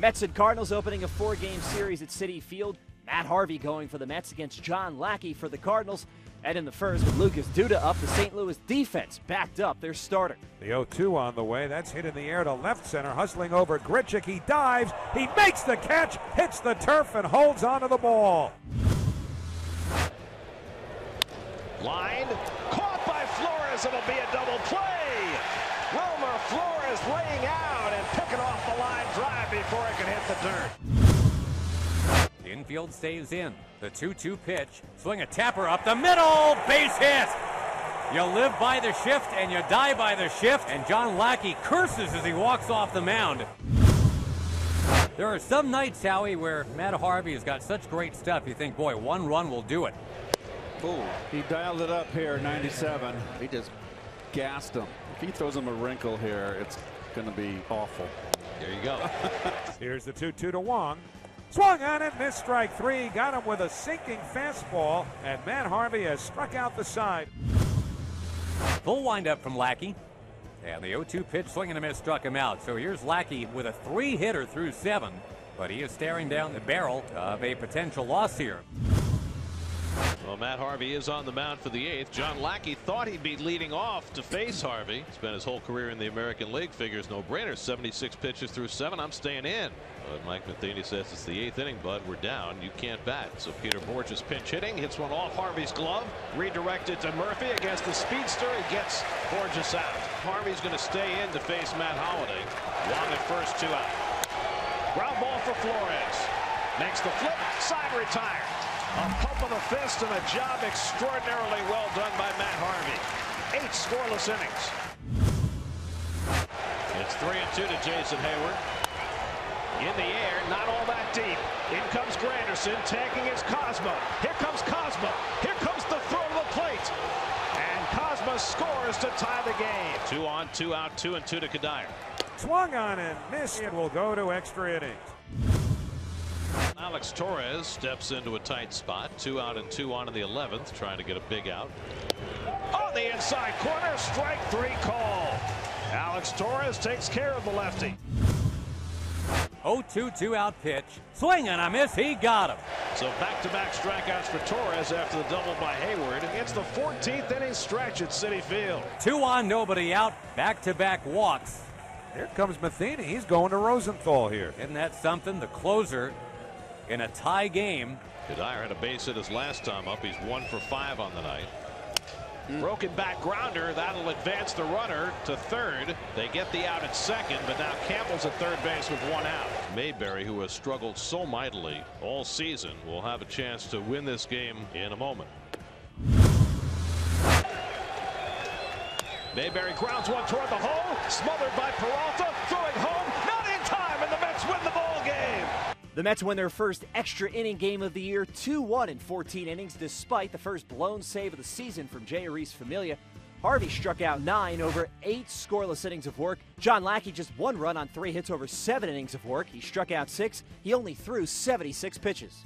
Mets and Cardinals opening a four-game series at Citi Field. Matt Harvey going for the Mets against John Lackey for the Cardinals. And in the first, with Lucas Duda up, the St. Louis defense backed up their starter. The 0-2 on the way. That's hit in the air to left center, hustling over Grichik. He dives. He makes the catch, hits the turf, and holds onto the ball. Line caught by Flores. It'll be a double play. Wilmer Flores laying out and picking off the line drive before it can hit the dirt. Infield stays in. The 2-2 pitch. Swing a tapper up the middle. Base hit. You live by the shift and you die by the shift. And John Lackey curses as he walks off the mound. There are some nights, Howie, where Matt Harvey has got such great stuff. You think, boy, one run will do it. Ooh, he dialed it up here, 97. He just gassed him. If he throws him a wrinkle here, it's going to be awful. There you go. Here's the 2-2 to Wong. Swung on it, missed strike three, got him with a sinking fastball, and Matt Harvey has struck out the side. Full windup from Lackey, and the 0-2 pitch, swing and a miss, struck him out. So here's Lackey with a three-hitter through seven, but he is staring down the barrel of a potential loss here. Well, Matt Harvey is on the mound for the eighth. John Lackey thought he'd be leading off to face Harvey. Spent his whole career in the American League. Figures no-brainer. 76 pitches through seven. I'm staying in. But Mike Matheny says it's the eighth inning, bud. We're down. You can't bat. So Peter Bourjos pinch hitting. Hits one off Harvey's glove. Redirected to Murphy against the speedster. He gets Bourjos out. Harvey's going to stay in to face Matt Holliday. Long at first, two out. Ground ball for Flores. Makes the flip. Side retired. A pump of the fist and a job extraordinarily well done by Matt Harvey. Eight scoreless innings. It's 3-2 to Jason Hayward. In the air, not all that deep. In comes Granderson, tagging is Cosmo. Here comes Cosmo. Here comes the throw to the plate. And Cosmo scores to tie the game. Two on, two out, 2-2 to Kadire. Swung on and missed. It will go to extra innings. Alex Torres steps into a tight spot. Two out and two on in the 11th, trying to get a big out. On the inside corner, strike three call. Alex Torres takes care of the lefty. 0-2, two out pitch. Swing and a miss, he got him. So back-to-back strikeouts for Torres after the double by Hayward. It's the 14th inning stretch at Citi Field. Two on, nobody out, back-to-back walks. Here comes Matheny. He's going to Rosenthal here. Isn't that something? The closer in a tie game. Didier had a base hit his last time up. He's 1 for 5 on the night. Broken back grounder. That'll advance the runner to third. They get the out at second, but now Campbell's at third base with one out. Mayberry, who has struggled so mightily all season, will have a chance to win this game in a moment. Mayberry grounds one toward the hole. Smothered by Peralta. Throwing home. Not in time, and the Mets win the ball game. The Mets win their first extra inning game of the year, 2-1 in 14 innings, despite the first blown save of the season from Jeurys Familia. Harvey struck out 9 over 8 scoreless innings of work. John Lackey just 1 run on 3 hits over 7 innings of work. He struck out 6. He only threw 76 pitches.